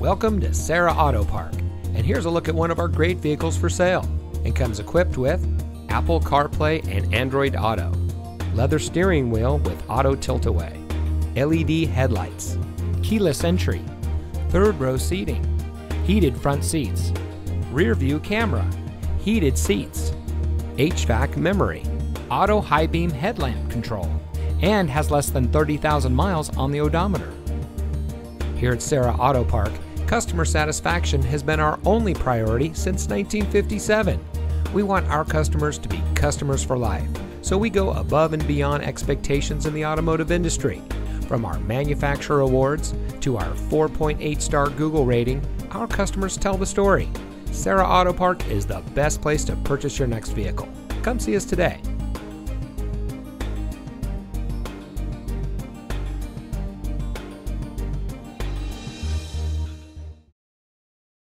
Welcome to Serra Auto Park, and here's a look at one of our great vehicles for sale, and comes equipped with Apple CarPlay and Android Auto, leather steering wheel with auto tilt-away, LED headlights, keyless entry, third row seating, heated front seats, rear view camera, heated seats, HVAC memory, auto high beam headlamp control, and has less than 30,000 miles on the odometer. Here at Serra Auto Park, customer satisfaction has been our only priority since 1957. We want our customers to be customers for life, so we go above and beyond expectations in the automotive industry. From our manufacturer awards to our 4.8-star Google rating, our customers tell the story. Serra Auto Park is the best place to purchase your next vehicle. Come see us today.